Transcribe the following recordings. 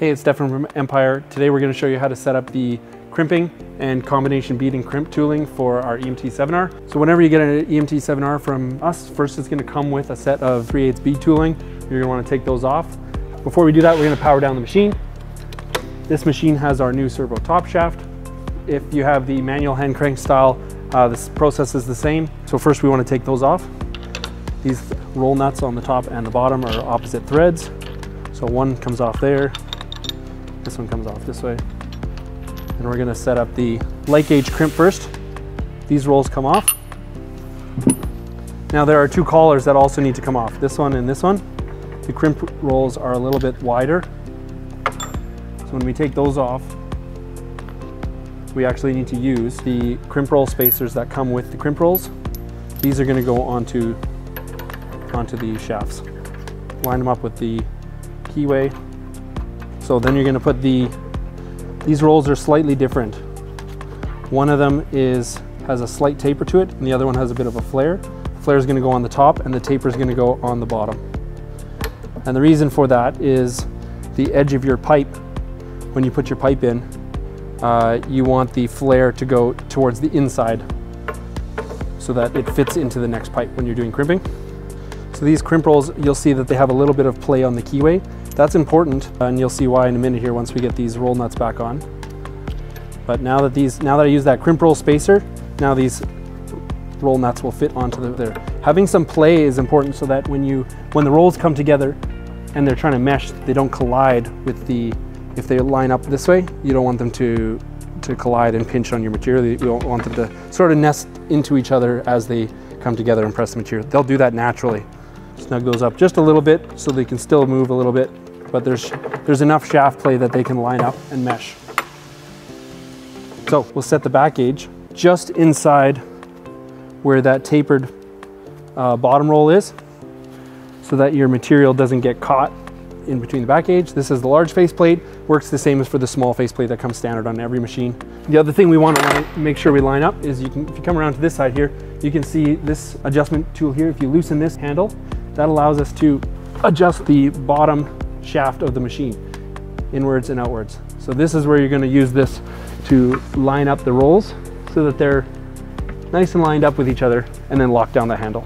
Hey, it's Stefan from Empire. Today we're going to show you how to set up the crimping and combination bead and crimp tooling for our EMT7R. So whenever you get an EMT7R from us, first it's going to come with a set of 3/8 bead tooling. You're going to want to take those off. Before we do that, we're going to power down the machine. This machine has our new servo top shaft. If you have the manual hand crank style, this process is the same. So first we want to take those off. These roll nuts on the top and the bottom are opposite threads. So one comes off there. This one comes off this way. And we're gonna set up the light gauge crimp first. These rolls come off. Now there are two collars that also need to come off, this one and this one. The crimp rolls are a little bit wider. So when we take those off, we actually need to use the crimp roll spacers that come with the crimp rolls. These are gonna go onto the shafts. Line them up with the keyway. So then you're going to put these rolls are slightly different. One of them has a slight taper to it and the other one has a bit of a flare. The flare is going to go on the top and the taper is going to go on the bottom. And the reason for that is the edge of your pipe, when you put your pipe in, you want the flare to go towards the inside so that it fits into the next pipe when you're doing crimping. So these crimp rolls, you'll see that they have a little bit of play on the keyway. That's important, and you'll see why in a minute here once we get these roll nuts back on. But now that I use that crimp roll spacer, now these roll nuts will fit onto there. Having some play is important so that when the rolls come together and they're trying to mesh, they don't collide with the, if they line up this way, you don't want them to collide and pinch on your material. You don't want them to sort of nest into each other as they come together and press the material. They'll do that naturally. Snug those up just a little bit so they can still move a little bit, but there's enough shaft play that they can line up and mesh. So we'll set the back gauge just inside where that tapered bottom roll is so that your material doesn't get caught in between the back gauge. This is the large faceplate, works the same as for the small faceplate that comes standard on every machine. The other thing we want to make sure we line up is if you come around to this side here, you can see this adjustment tool here. If you loosen this handle, that allows us to adjust the bottom shaft of the machine, inwards and outwards. So this is where you're going to use this to line up the rolls so that they're nice and lined up with each other and then lock down the handle.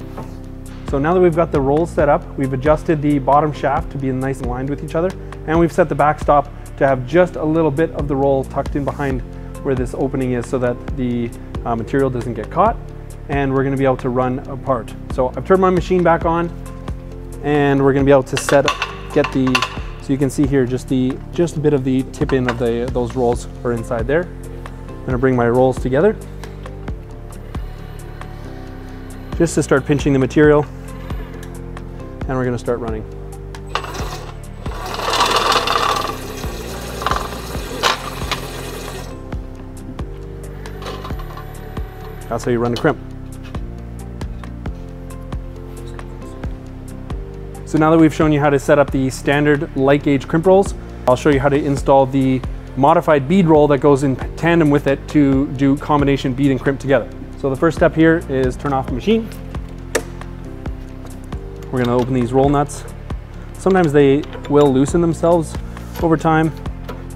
So now that we've got the rolls set up, we've adjusted the bottom shaft to be nice and lined with each other, and we've set the backstop to have just a little bit of the roll tucked in behind where this opening is so that the material doesn't get caught, and we're going to be able to run apart. So I've turned my machine back on, and we're going to be able to so you can see here just a bit of the tip in of those rolls are inside there. I'm going to bring my rolls together just to start pinching the material, and we're going to start running. That's how you run the crimp. So now that we've shown you how to set up the standard light gauge crimp rolls, I'll show you how to install the modified bead roll that goes in tandem with it to do combination bead and crimp together. So the first step here is turn off the machine. We're going to open these roll nuts. Sometimes they will loosen themselves over time.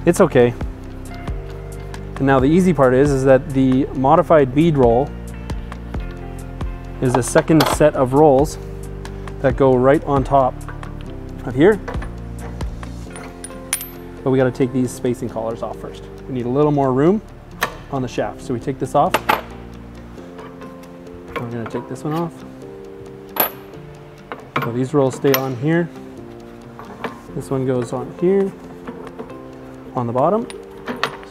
It's okay. And now the easy part is that the modified bead roll is a second set of rolls that go right on top of here. But we got to take these spacing collars off first. We need a little more room on the shaft. So we take this off. I'm going to take this one off. So these rolls stay on here. This one goes on here, on the bottom.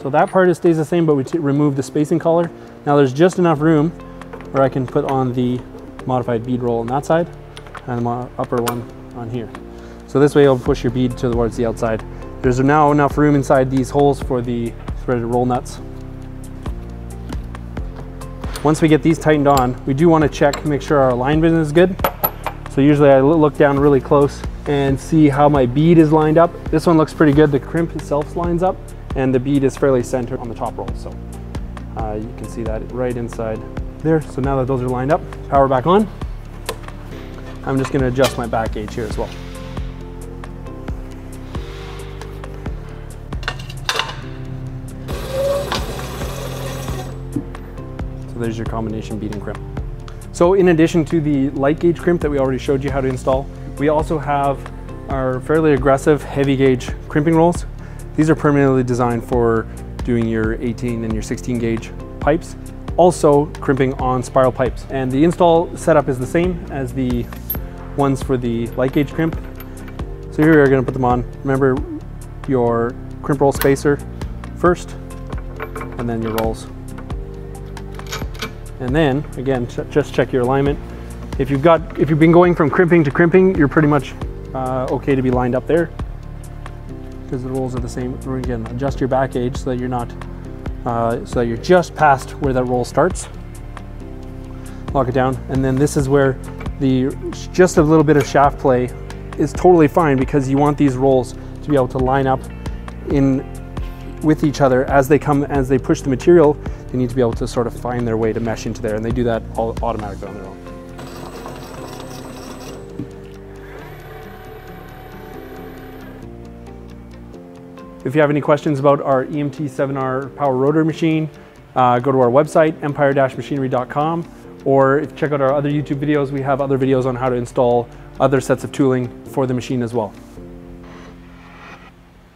So that part stays the same, but we remove the spacing collar. Now there's just enough room where I can put on the modified bead roll on that side and the upper one on here. So this way you'll push your bead towards the outside. There's now enough room inside these holes for the threaded roll nuts. Once we get these tightened on, we do want to make sure our alignment is good. So usually I look down really close and see how my bead is lined up. This one looks pretty good. The crimp itself lines up and the bead is fairly centered on the top roll. So you can see that right inside there. So now that those are lined up, power back on. I'm just going to adjust my back gauge here as well. So there's your combination bead and crimp. So in addition to the light gauge crimp that we already showed you how to install, we also have our fairly aggressive heavy gauge crimping rolls. These are permanently designed for doing your 18 and your 16 gauge pipes, also crimping on spiral pipes. And the install setup is the same as the ones for the light gauge crimp. So here we are going to put them on. Remember your crimp roll spacer first, and then your rolls. And then again, just check your alignment. If you've been going from crimping to crimping, you're pretty much okay to be lined up there, because the rolls are the same. Again, adjust your back gauge so that you're not, so that you're just past where that roll starts. Lock it down, and then this is where the just a little bit of shaft play is totally fine, because you want these rolls to be able to line up in with each other as they push the material. They need to be able to sort of find their way to mesh into there, and they do that all automatically on their own. If you have any questions about our EMT7R power rotor machine, go to our website, empire-machinery.com, or check out our other YouTube videos. We have other videos on how to install other sets of tooling for the machine as well.